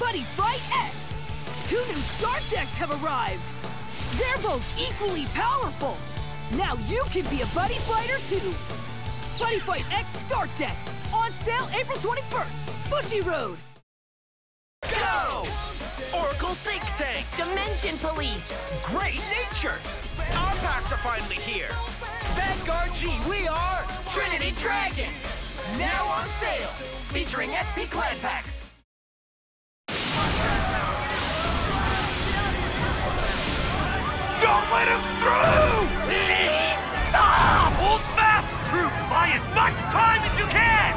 Buddy Fight X! Two new Start Decks have arrived! They're both equally powerful! Now you can be a Buddy Fighter too! Buddy Fight X Start Decks! On sale April 21st! Bushy Road! Go! Oracle Think Tank! Dimension Police! Great Nature! Our packs are finally here! Vanguard G, we are... Trinity Dragon! Now on sale! Featuring SP Clan packs! Don't let him through! Please stop! Hold fast, troops! Buy as much time as you can!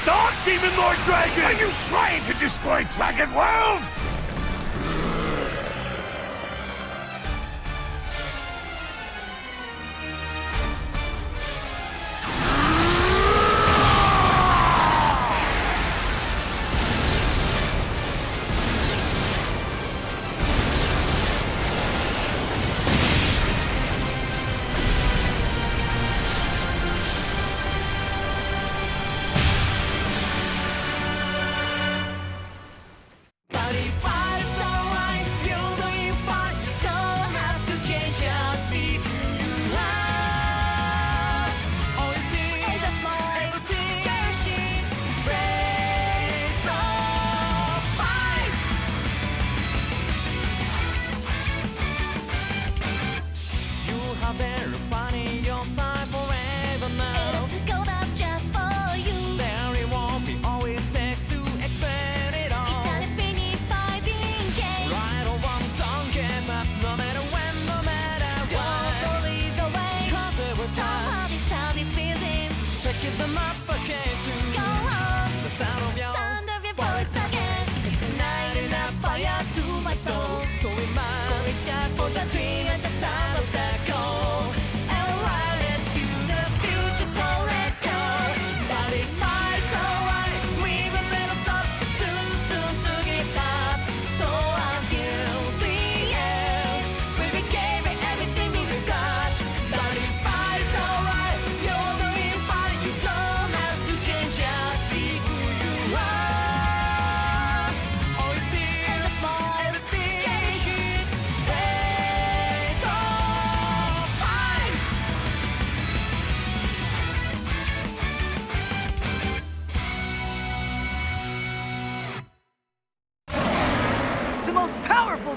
Stop, Demon Lord Dragon! Are you trying to destroy Dragon World?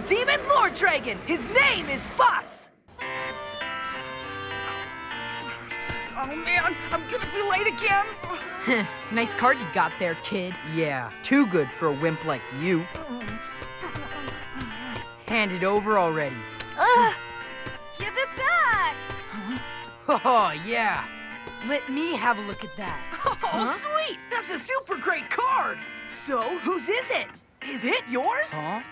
Demon Lord Dragon! His name is Bots! Oh man, I'm gonna be late again! Nice card you got there, kid. Yeah, too good for a wimp like you. Hand it over already. Give it back! Huh? Oh, yeah! Let me have a look at that. Oh, sweet! That's a super great card! So, whose is it? Is it yours? Huh?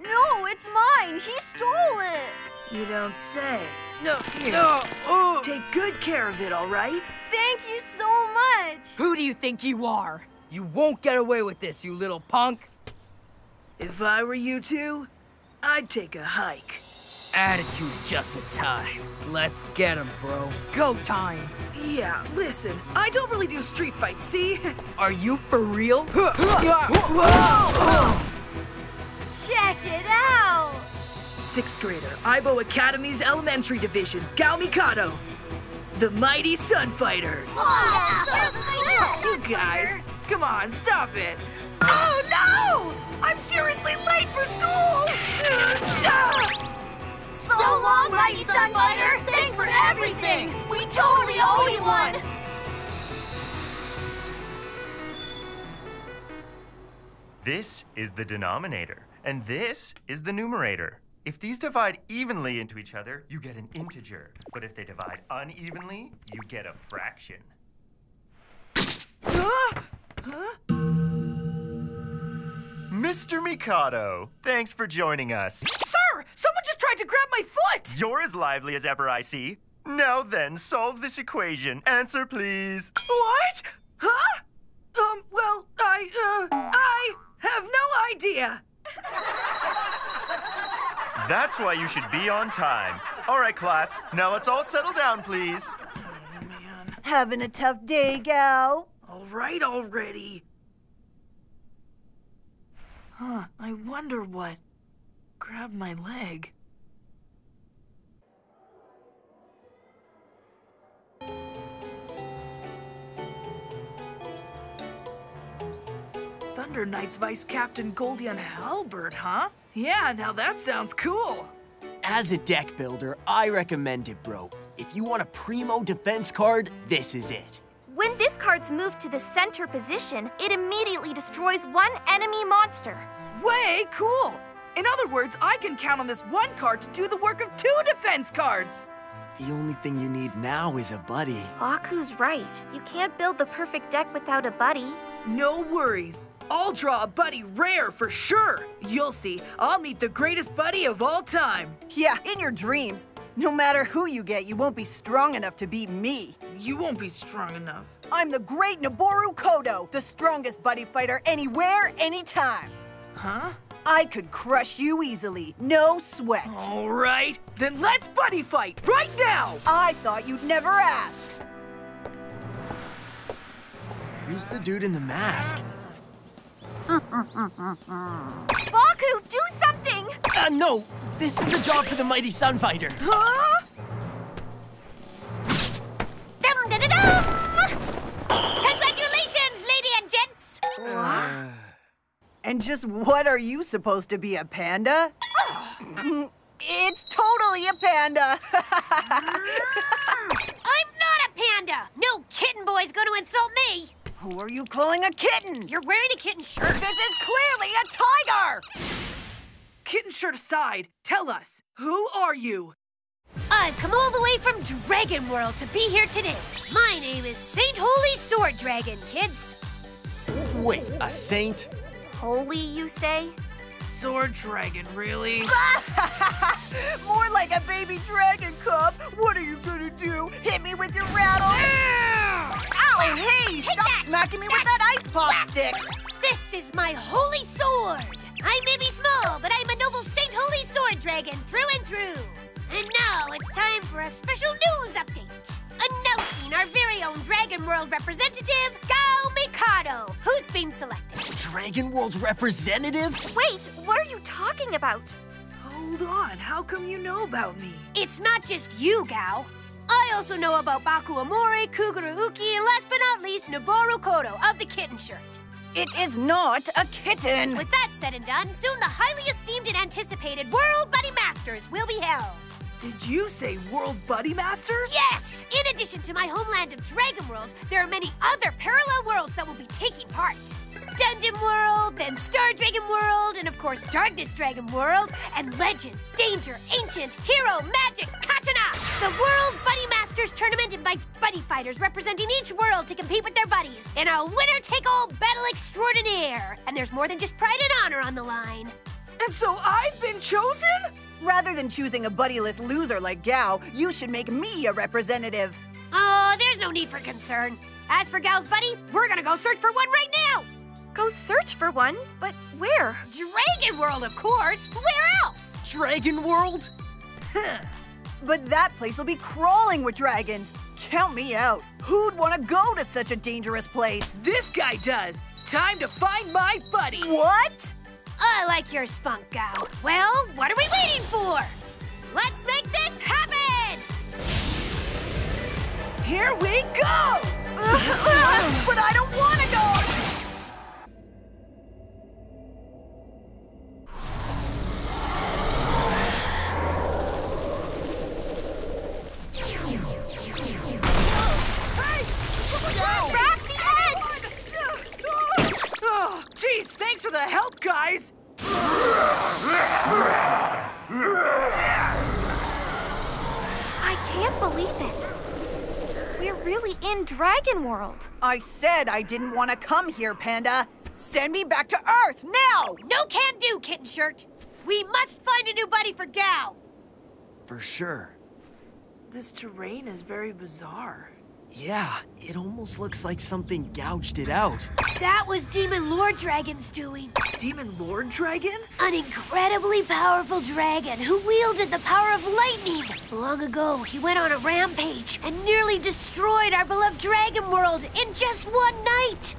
No, it's mine! He stole it! You don't say. No, here. No. Oh. Take good care of it, all right? Thank you so much! Who do you think you are? You won't get away with this, you little punk! If I were you two, I'd take a hike. Attitude adjustment time. Let's get him, bro. Go time! Yeah, listen, I don't really do street fights, see? Are you for real? Check it out! Sixth grader, Aibo Academy's Elementary Division, Gao Mikado. The Mighty Sunfighter. Wow, you guys, come on, stop it. Oh, no! I'm seriously late for school! So long, Mighty Sunfighter! Thanks for everything! We totally owe you one! This is the denominator, and this is the numerator. If these divide evenly into each other, you get an integer. But if they divide unevenly, you get a fraction. Huh? Huh? Mr. Mikado, thanks for joining us. Sir, someone just tried to grab my foot! You're as lively as ever, I see. Now then, solve this equation. Answer, please. What? Huh? Well, I... have no idea. That's why you should be on time. All right, class. Now let's all settle down, please. Oh, man. Having a tough day, gal? All right already. Huh, I wonder what grabbed my leg. Thunder Knight's Vice Captain Goldion Halberd, huh? Yeah, now that sounds cool. As a deck builder, I recommend it, bro. If you want a primo defense card, this is it. When this card's moved to the center position, it immediately destroys one enemy monster. Way cool! In other words, I can count on this one card to do the work of two defense cards! The only thing you need now is a buddy. Aku's right. You can't build the perfect deck without a buddy. No worries. I'll draw a buddy rare for sure. You'll see, I'll meet the greatest buddy of all time. Yeah, in your dreams. No matter who you get, you won't be strong enough to beat me. You won't be strong enough. I'm the great Noboru Kodo, the strongest buddy fighter anywhere, anytime. Huh? I could crush you easily, no sweat. All right, then let's buddy fight right now. I thought you'd never ask. Who's the dude in the mask? Baku, do something! No, this is a job for the mighty Sunfighter. Huh? Dum-da-da-dum! Congratulations, lady and gents! And just what are you supposed to be, a panda? It's totally a panda! I'm not a panda! No kitten boy's gonna insult me! Who are you calling a kitten? You're wearing a kitten shirt. This is clearly a tiger! Kitten shirt aside, tell us, who are you? I've come all the way from Dragon World to be here today. My name is Saint Holy Sword Dragon, kids. Wait, a saint? Holy, you say? Sword Dragon, really? More like a baby dragon cub. What are you gonna do? Hit me with your rattle? Oh, hey, stop smacking me with that ice pop stick! This is my holy sword! I may be small, but I'm a noble Saint Holy Sword Dragon through and through. And now it's time for a special news update. Announcing our very own Dragon World representative, Gao Mikado, who's been selected. Dragon World's representative? Wait, what are you talking about? Hold on, how come you know about me? It's not just you, Gao. I also know about Baku Amori, Kuguru Uki, and last but not least, Noboru Kodo of the Kitten Shirt. It is not a kitten! With that said and done, soon the highly esteemed and anticipated World Buddy Masters will be held. Did you say World Buddy Masters? Yes! In addition to my homeland of Dragon World, there are many other parallel worlds that will be taking part. Dungeon World, then Star Dragon World, and of course Darkness Dragon World, and Legend, Danger, Ancient, Hero, Magic, Katana! The World Buddy Masters Tournament invites buddy fighters representing each world to compete with their buddies in a winner-take-all battle extraordinaire. And there's more than just pride and honor on the line. And so I've been chosen? Rather than choosing a buddyless loser like Gao, you should make me a representative. Oh, there's no need for concern. As for Gao's buddy, we're gonna go search for one right now! Go search for one? But where? Dragon World, of course! Where else? Dragon World? But that place will be crawling with dragons. Count me out. Who'd want to go to such a dangerous place? This guy does. Time to find my buddy. What? I like your spunk, Gao. Well, what are we waiting for? Let's make this happen! Here we go! But I don't want to go! Jeez, thanks for the help, guys! I can't believe it. We're really in Dragon World. I said I didn't want to come here, Panda. Send me back to Earth, now! No can do, Kitten Shirt. We must find a new buddy for Gao. For sure. This terrain is very bizarre. Yeah, it almost looks like something gouged it out. That was Demon Lord Dragon's doing. Demon Lord Dragon? An incredibly powerful dragon who wielded the power of lightning. Long ago, he went on a rampage and nearly destroyed our beloved Dragon World in just one night.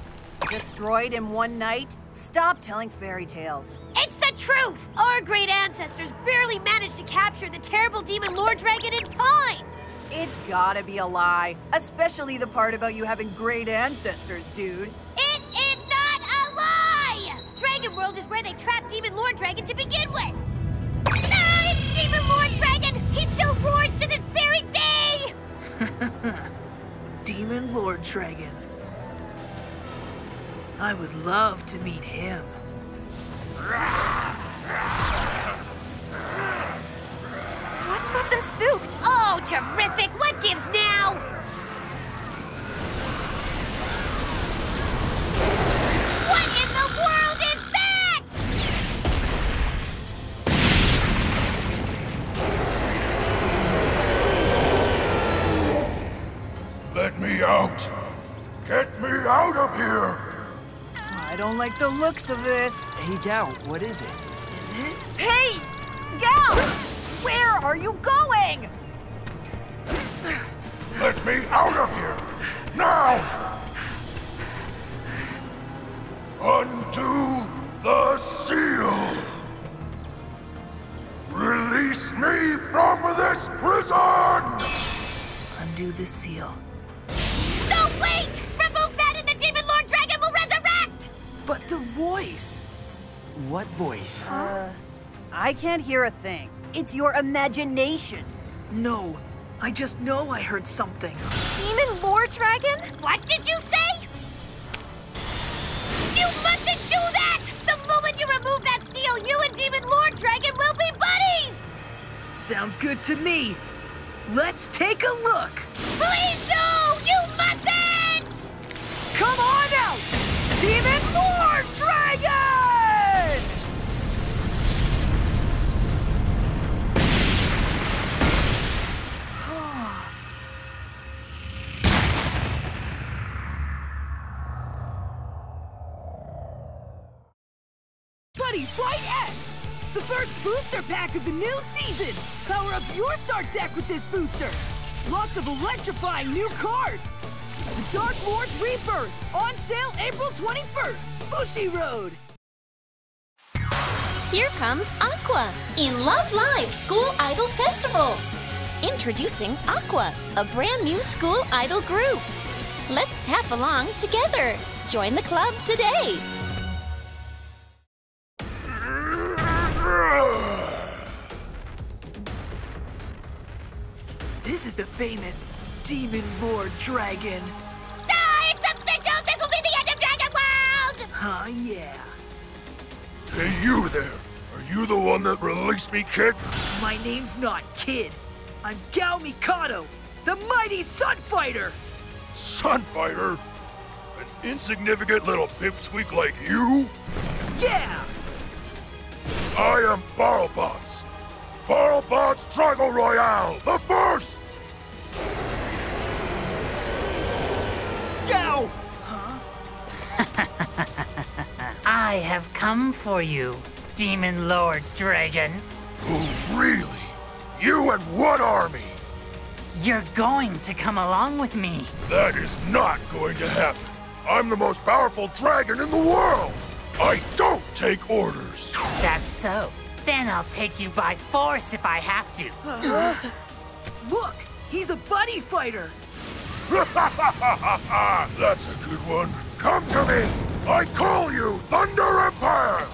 Destroyed in one night? Stop telling fairy tales. It's the truth! Our great ancestors barely managed to capture the terrible Demon Lord Dragon in time. It's gotta be a lie, especially the part about you having great ancestors, dude. It is not a lie! Dragon World is where they trapped Demon Lord Dragon to begin with. Ah, it's Demon Lord Dragon! He still roars to this very day! Demon Lord Dragon. I would love to meet him. What's got them spooked? Oh, terrific! What gives now? What in the world is that? Let me out! Get me out of here! I don't like the looks of this. Hey, Gal, what is it? Is it? Hey! Gal! Where are you going? Let me out of here! Now! Undo the seal! Release me from this prison! Undo the seal. No, wait! Remove that and the Demon Lord Dragon will resurrect! But the voice... What voice? I can't hear a thing. It's your imagination. No, I just know I heard something. Demon Lord Dragon? What did you say? You mustn't do that! The moment you remove that seal, you and Demon Lord Dragon will be buddies! Sounds good to me. Let's take a look. Please no! You mustn't! Come on out! Demon Lord Dragon! First booster pack of the new season! Power up your start deck with this booster! Lots of electrifying new cards! The Dark Lord's Rebirth! On sale April 21st! Bushi Road! Here comes Aqua! In Love Live! School Idol Festival! Introducing Aqua, a brand new school idol group! Let's tap along together! Join the club today! This is the famous Demon Lord Dragon. Ah, it's official! This will be the end of Dragon World! Oh, yeah. Hey, you there. Are you the one that released me, kid? My name's not Kid. I'm Gao Mikado, the mighty Sunfighter. Sunfighter? An insignificant little pipsqueak like you? Yeah! I am BarrelBots. BarrelBots Dragon Royale, the first! Go! Huh? I have come for you, Demon Lord Dragon. Oh, really? You and what army? You're going to come along with me. That is not going to happen. I'm the most powerful dragon in the world. I don't take orders. That's so. Then I'll take you by force if I have to. Look, he's a buddy fighter. That's a good one. Come to me. I call you Thunder Empire.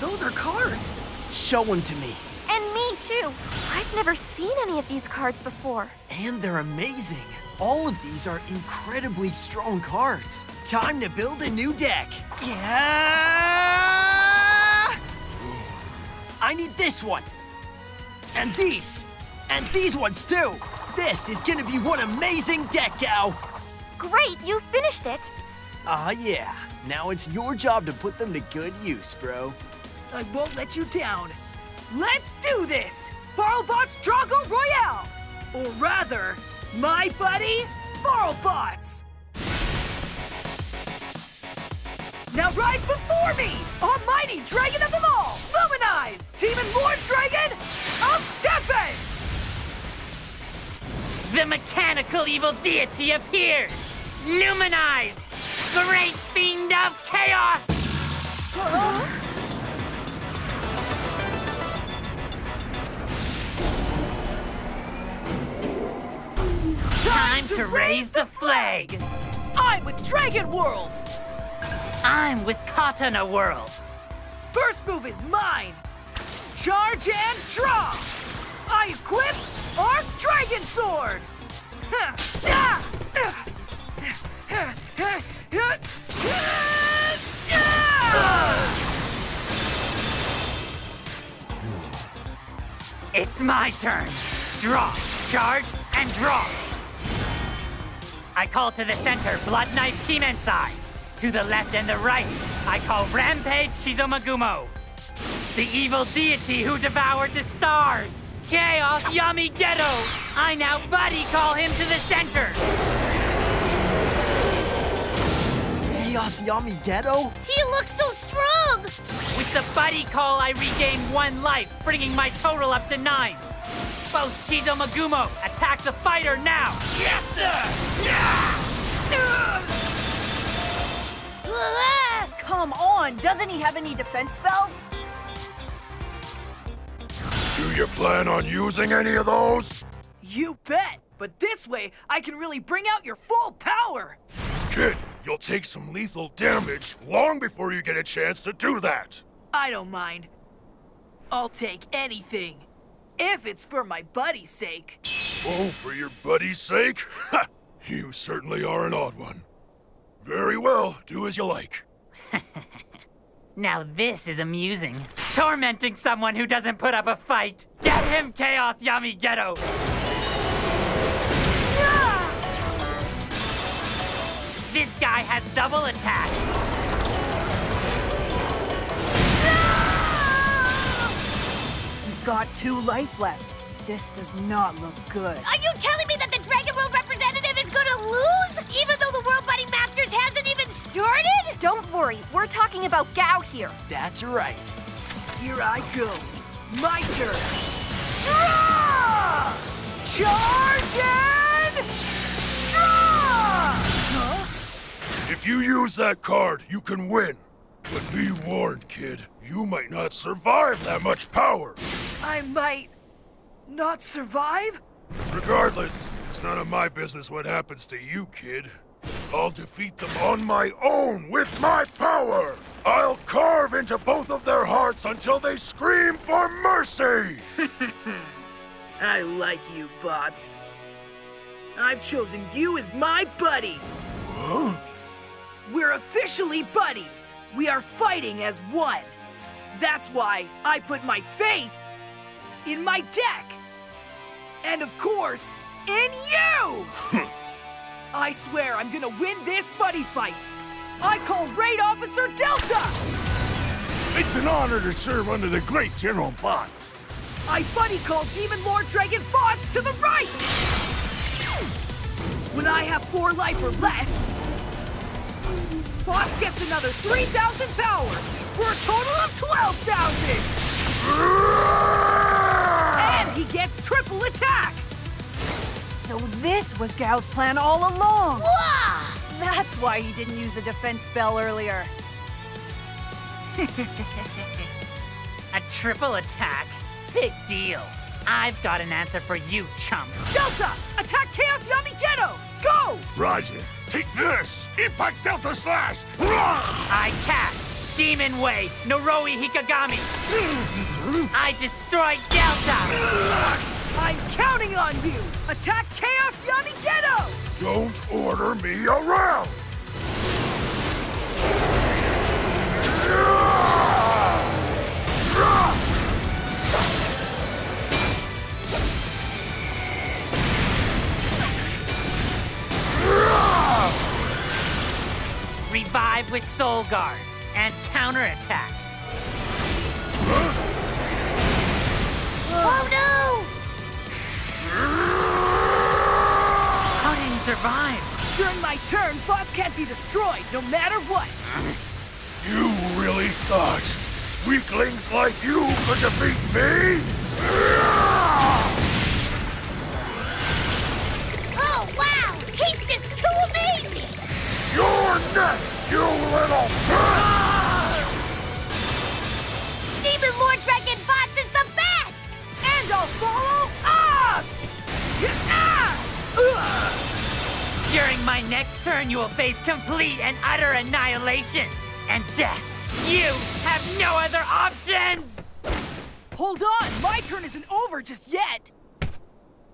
Those are cards. Show them to me. And me too. I've never seen any of these cards before. And they're amazing. All of these are incredibly strong cards. Time to build a new deck. Yeah! I need this one. And these ones too. This is gonna be one amazing deck, Gal. Great, you finished it. Ah, yeah. Now it's your job to put them to good use, bro. I won't let you down. Let's do this! BarrelBots Drago Royale! Or rather, my buddy, Borlbots! Now rise before me, almighty dragon of them all! Luminize, Demon Lord Dragon of Tempest! The mechanical evil deity appears! Luminize, Great Fiend of Chaos! Huh? Time to raise the flag! I'm with Dragon World! I'm with Katana World! First move is mine! Charge and draw! I equip Arc Dragon Sword! It's my turn! Draw, charge, and draw! I call to the center, Blood Knife Kimensai. To the left and the right, I call Rampage Chizomagumo. The evil deity who devoured the stars. Chaos Yamigeto. I now buddy call him to the center. Chaos Yamigeto? He looks so strong. With the buddy call, I regain one life, bringing my total up to 9. Both Chizomagumo, attack the fighter now! Yes, sir! Yeah! Come on, doesn't he have any defense spells? Do you plan on using any of those? You bet! But this way, I can really bring out your full power! Kid, you'll take some lethal damage long before you get a chance to do that! I don't mind. I'll take anything. If it's for my buddy's sake. Oh, for your buddy's sake? Ha! You certainly are an odd one. Very well, do as you like. Now this is amusing. Tormenting someone who doesn't put up a fight. Get him, Chaos Yamigeto! Ah! This guy has double attack. Got 2 life left. This does not look good. Are you telling me that the Dragon World representative is gonna lose? Even though the World Buddy Masters hasn't even started? Don't worry, we're talking about Gao here. That's right. Here I go. My turn. Draw! Charge and draw! Huh? If you use that card, you can win. But be warned, kid. You might not survive that much power. I might not survive? Regardless, it's none of my business what happens to you, kid. I'll defeat them on my own with my power! I'll carve into both of their hearts until they scream for mercy! I like you, Bots. I've chosen you as my buddy! Huh? We're officially buddies! We are fighting as one! That's why I put my faith in my deck! And of course, in you! I swear I'm gonna win this buddy fight! I call Raid Officer Delta! It's an honor to serve under the great General Bots! I buddy call Demon Lord Dragon Bots to the right! When I have 4 life or less, Bots gets another 3,000 power! For a total of 12,000! And he gets triple attack! So this was Gao's plan all along! Wah! That's why he didn't use a defense spell earlier. A triple attack? Big deal. I've got an answer for you, chump. Delta! Attack Chaos Yamigeto! Go! Roger. Take this! Impact Delta Slash! I cast Demon Wave, Noroi Hikagami. I destroy Delta. I'm counting on you. Attack Chaos Yamigeto. Don't order me around. Revive with Soul Guard. And counterattack. Huh? Oh no! survive. During my turn, bots can't be destroyed, no matter what. You really thought weaklings like you could defeat me? Oh, wow! He's just too amazing! You're next, you little... Demon Lord Dragon Bots is the best! And I'll follow up! During my next turn, you will face complete and utter annihilation and death. You have no other options! Hold on! My turn isn't over just yet!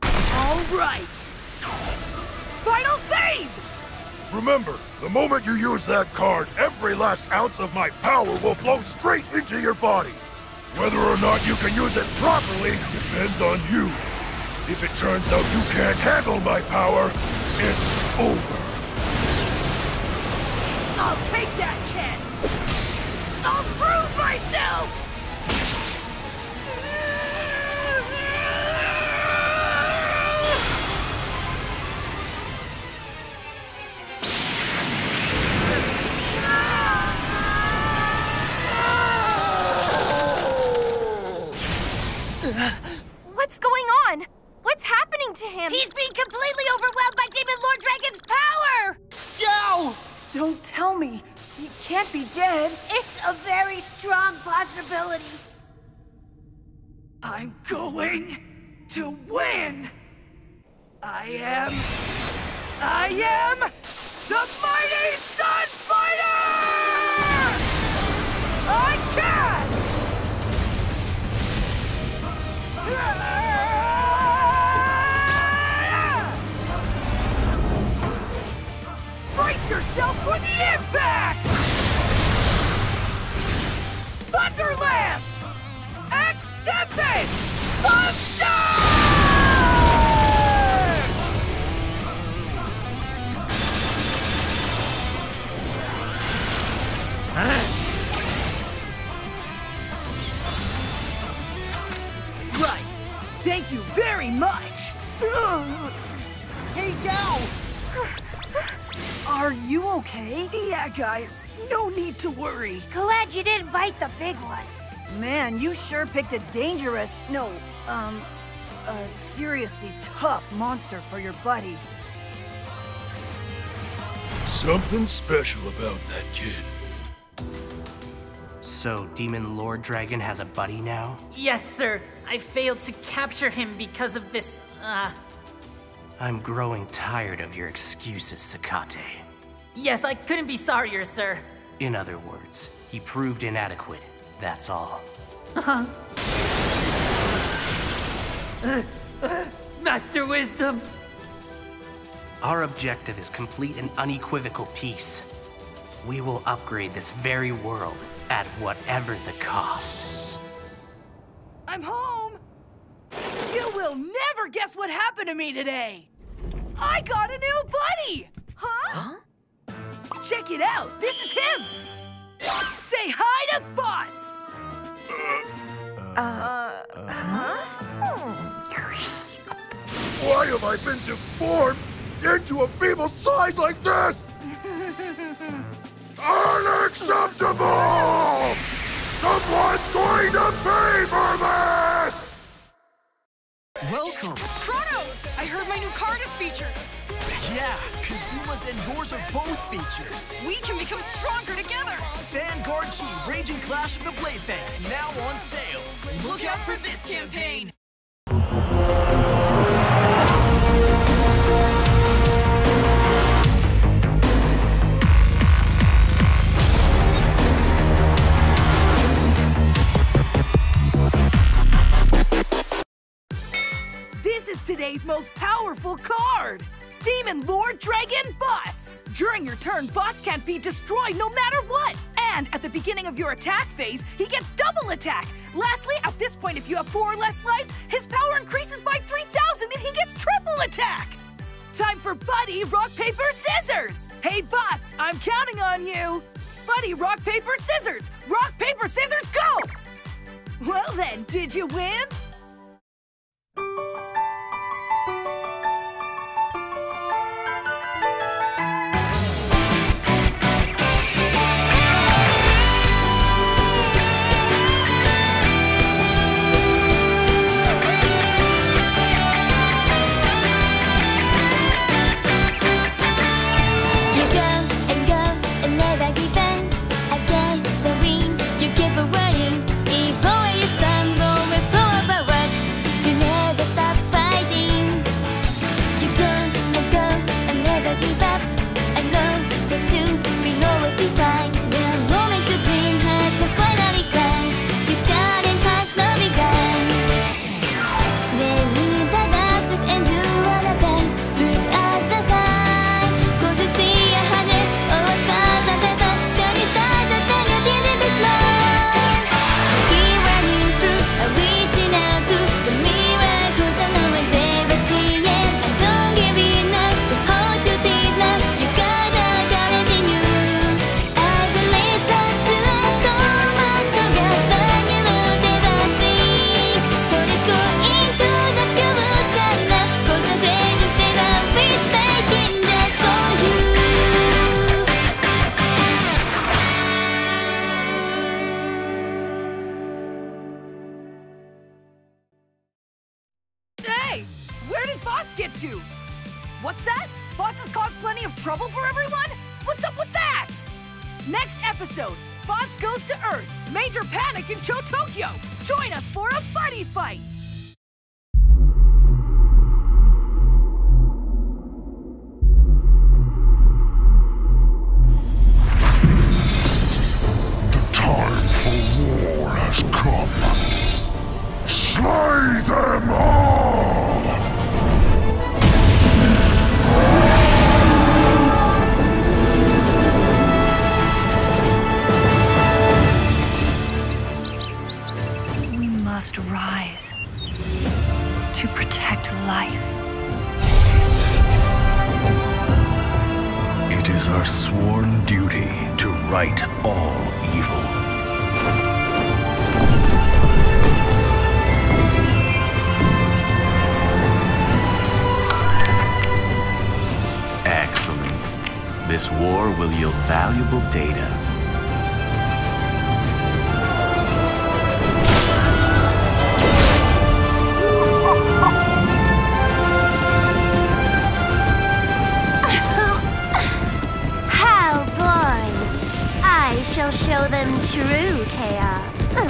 All right! Final phase! Remember, the moment you use that card, every last ounce of my power will flow straight into your body. Whether or not you can use it properly depends on you. If it turns out you can't handle my power, it's over. I'll take that chance! I'll prove myself! What's going on? What's happening to him? He's being completely overwhelmed by Demon Lord Dragon's power! Yo! Don't tell me. He can't be dead. It's a very strong possibility. I'm going to win! I am the Mighty Sun Fighter! I cast! Brace yourself for the impact! Thunder Lance! Axe Tempest! Buster! Huh? Thank you very much! Hey, Gal! Are you okay? Yeah, guys. No need to worry. Glad you didn't bite the big one. Man, you sure picked a dangerous... No, a seriously tough monster for your buddy. Something special about that kid. So, Demon Lord Dragon has a buddy now? Yes, sir. I failed to capture him because of this, I'm growing tired of your excuses, Sakate. Yes, I couldn't be sorrier, sir. In other words, he proved inadequate, that's all. Master Wisdom! Our objective is complete and unequivocal peace. We will upgrade this very world at whatever the cost. I'm home! You will never guess what happened to me today! I got a new buddy! Huh? Check it out! This is him! Say hi to bots! Huh? Why have I been deformed into a feeble size like this? Unacceptable! Someone's going to pay for this! Welcome! Chrono! I heard my new card is featured! Yeah, Kazuma's and yours are both featured! We can become stronger together! Vanguard Chi, Raging Clash of the Bladefangs, now on sale! Look out for this campaign! Today's most powerful card, Demon Lord Dragon Bots. During your turn, bots can't be destroyed no matter what. And at the beginning of your attack phase, he gets double attack. Lastly, at this point, if you have 4 or less life, his power increases by 3,000 and he gets triple attack. Time for Buddy Rock, Paper, Scissors. Hey, bots, I'm counting on you. Buddy Rock, Paper, Scissors. Rock, Paper, Scissors, go! Well then, did you win? Bots has caused plenty of trouble for everyone? What's up with that? Next episode, Bots goes to Earth. Major panic in Cho-Tokyo. Join us for a buddy fight. The time for war has come. Slay them all! Must rise to protect life. It is our sworn duty to right all evil. Excellent. This war will yield valuable data. Shall show them true chaos.